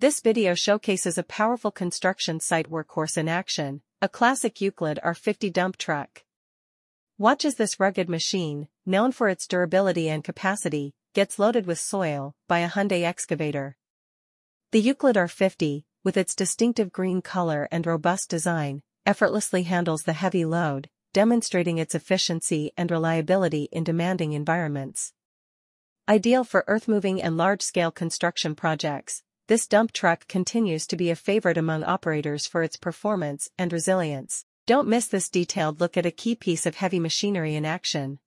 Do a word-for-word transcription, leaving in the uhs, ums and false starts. This video showcases a powerful construction site workhorse in action, a classic Euclid R fifty dump truck. Watch as this rugged machine, known for its durability and capacity, gets loaded with soil by a Hyundai excavator. The Euclid R fifty, with its distinctive green color and robust design, effortlessly handles the heavy load, demonstrating its efficiency and reliability in demanding environments. Ideal for earthmoving and large-scale construction projects, this dump truck continues to be a favorite among operators for its performance and resilience. Don't miss this detailed look at a key piece of heavy machinery in action.